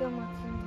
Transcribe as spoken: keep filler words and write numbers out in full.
so much.